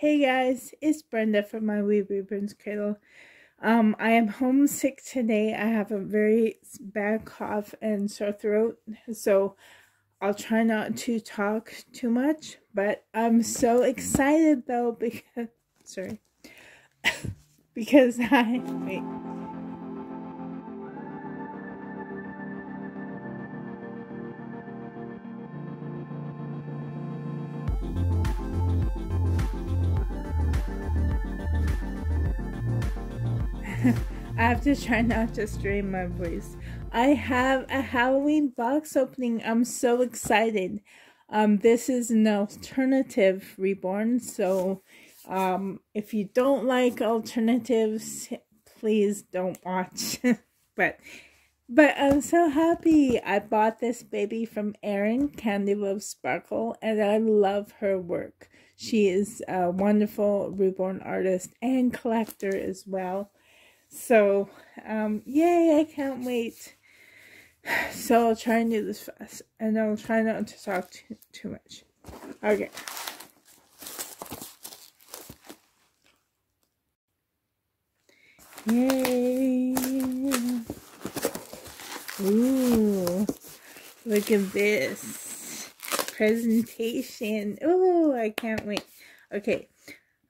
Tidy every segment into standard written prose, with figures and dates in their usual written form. Hey guys, it's Brenda from My Wee Reborn's Cradle. I am homesick today. I have a very bad cough and sore throat, so I'll try not to talk too much. But I'm so excited though because I have to try not to strain my voice. I have a Halloween box opening. I'm so excited. This is an Alternative Reborn. So if you don't like alternatives, please don't watch. But I'm so happy. I bought this baby from Erin, Candy Love Sparkle, and I love her work. She is a wonderful reborn artist and collector as well. So, yay, I can't wait. So I'll try and do this fast, and I'll try not to talk too much. Okay. Yay. Ooh, look at this presentation. Ooh, I can't wait. Okay.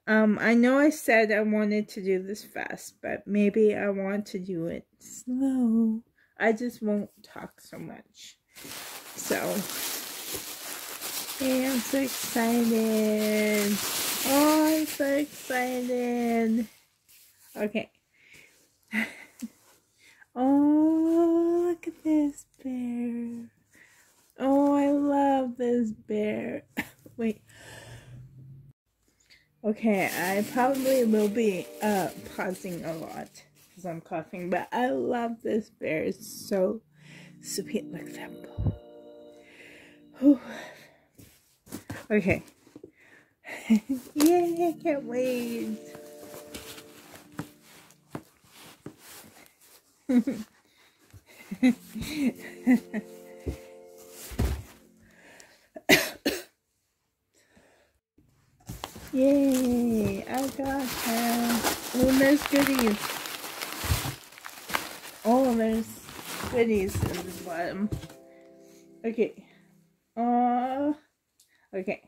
I know I said I wanted to do this fast, but maybe I want to do it slow. I just won't talk so much. So, hey, I'm so excited. Oh, I'm so excited. Okay. Oh, look at this bear. Oh, I love this bear. Wait. Okay, I probably will be pausing a lot because I'm coughing, but I love this bear. It's so sweet. Look at that bow. Okay. Yay, I can't wait. Yay, I got her. Oh, there's goodies. Oh, there's goodies in the bottom. Okay. Okay.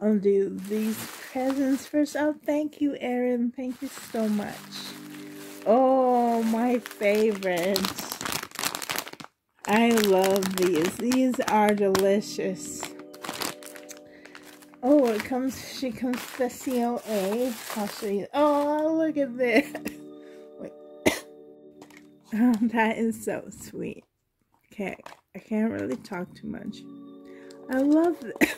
I'll do these presents first. Oh, thank you, Erin. Thank you so much. Oh, my favorite. I love these. These are delicious. Oh, it comes. She comes to the COA. I'll show you. Oh, look at this. Wait. Oh, that is so sweet. Okay, I can't really talk too much. I love this.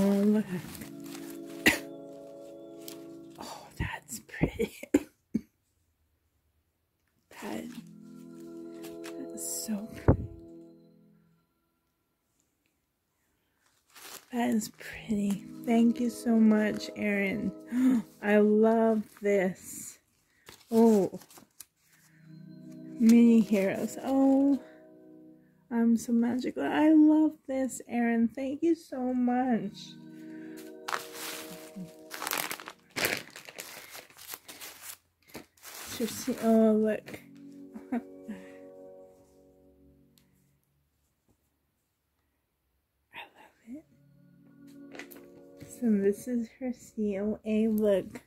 Oh, look. Oh, that's pretty. That is so pretty. That is pretty. Thank you so much, Erin. I love this. Oh. Mini heroes. Oh. I'm so magical. I love this, Erin. Thank you so much. Oh, look. I love it. So this is her COA look.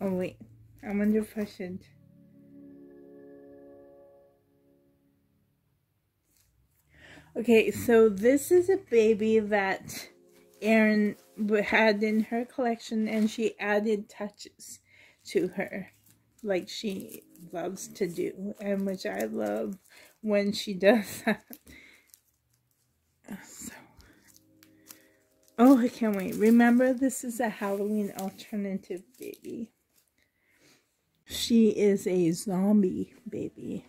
Oh, wait. I'm under pressure. Okay, so this is a baby that Erin had in her collection, and she added touches to her, like she loves to do, and which I love when she does that. So, oh, I can't wait. Remember, this is a Halloween alternative baby. She is a zombie baby,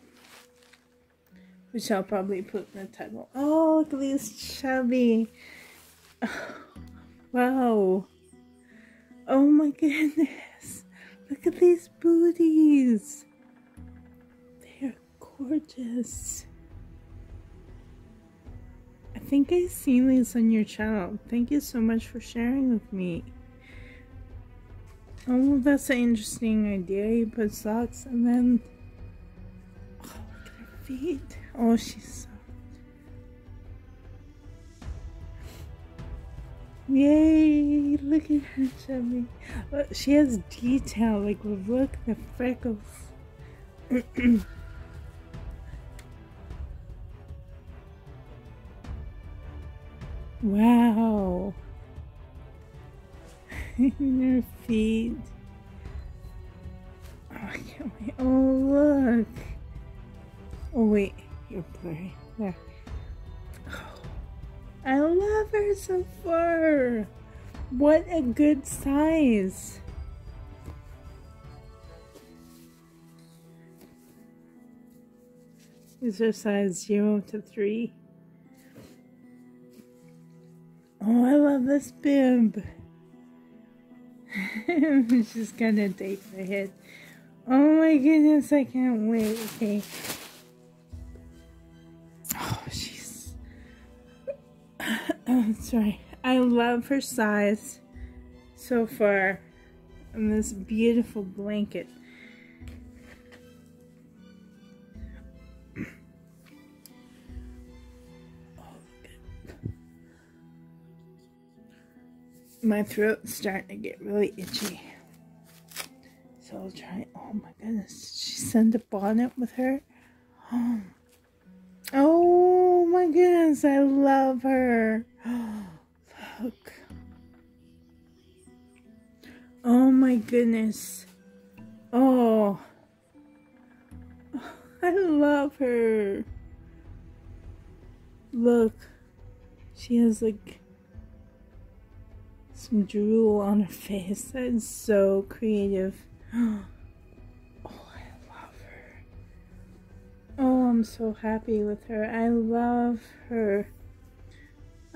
which I'll probably put in the title. Oh, look at this chubby. Wow. Oh my goodness. Look at these booties. They are gorgeous. I think I've seen these on your channel. Thank you so much for sharing with me. Oh, that's an interesting idea. You put socks and then... Oh, look at her feet. Oh, she's soft. Yay! Look at her chubby. Oh, she has detail. Like, look, the freckles. Wow. In her feet. Oh, I can't wait. Oh, look. Oh, wait. You're blurry. There. Oh, I love her so far. What a good size. These are size 0 to 3. Oh, I love this bib. She's gonna take the hit. Oh my goodness, I can't wait. Okay. Oh, she's... Oh, sorry. I love her size so far. And this beautiful blanket. My throat's starting to get really itchy, so I'll try. Oh my goodness, she sent a bonnet with her. Oh my goodness, I love her. Oh, look. Oh my goodness. Oh, I love her. Look, she has like some drool on her face. That is so creative. Oh, I love her. Oh, I'm so happy with her. I love her.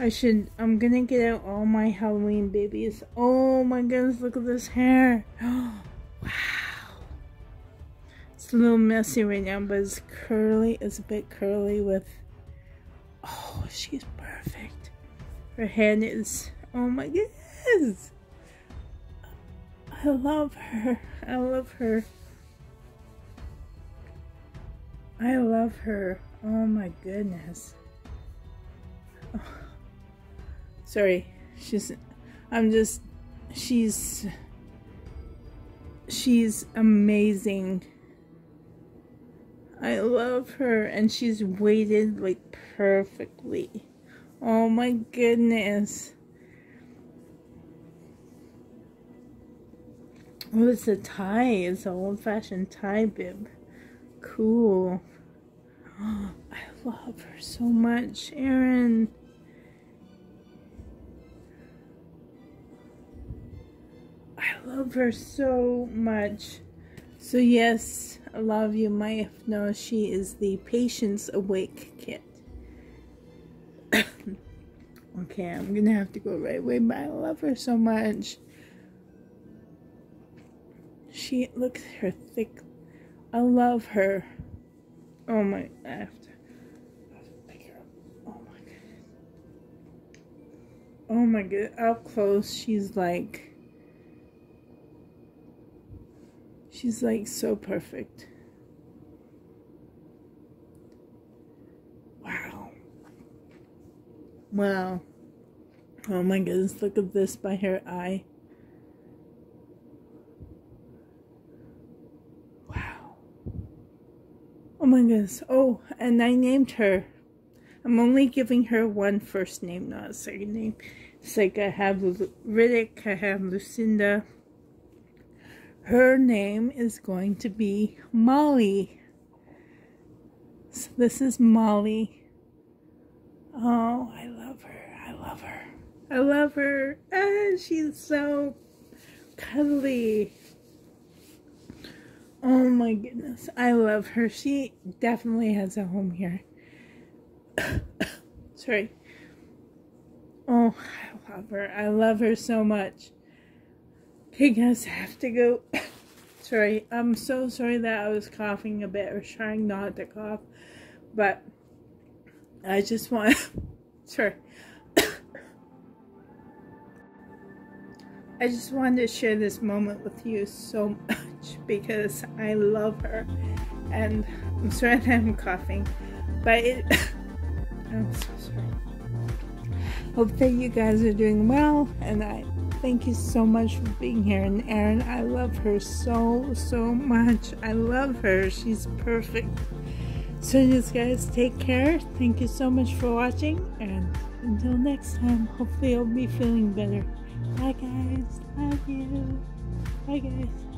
I'm gonna get out all my Halloween babies. Oh my goodness, look at this hair. Oh, wow. It's a little messy right now, but it's curly. It's a bit curly with... Oh, she's perfect. Her head is... Oh my goodness. I love her. I love her. I love her. Oh my goodness. Oh. Sorry. She's amazing. I love her, and she's weighted like perfectly. Oh my goodness. Oh, it's a tie. It's an old-fashioned tie bib. Cool. Oh, I love her so much, Erin. I love her so much. So yes, a lot of you might have noticed she is the Patience Awake kit. Okay, I'm gonna have to go right away, but I love her so much. She looks at her thick. I love her. Oh my, I have to pick her up. Oh my goodness. Oh my goodness. Up close, she's like so perfect. Wow. Wow. Oh my goodness, look at this by her eye. Oh my goodness. Oh, and I named her. I'm only giving her one first name, not a second name. It's like I have Riddick, I have Lucinda. Her name is going to be Molly. So this is Molly. Oh, I love her. I love her. I love her. Ah, she's so cuddly. Oh my goodness, I love her. She definitely has a home here. Sorry. Oh, I love her. I love her so much. you guys have to go. Sorry, I'm so sorry that I was coughing a bit, or trying not to cough, but I just want sorry. I just wanted to share this moment with you so much because I love her, and I'm sorry that I'm coughing, but I'm so sorry. Hope that you guys are doing well, and I thank you so much for being here. And Erin, I love her so much. I love her. She's perfect. So just guys, take care. Thank you so much for watching, and until next time, hopefully you'll be feeling better. Bye guys. Love you. Bye guys.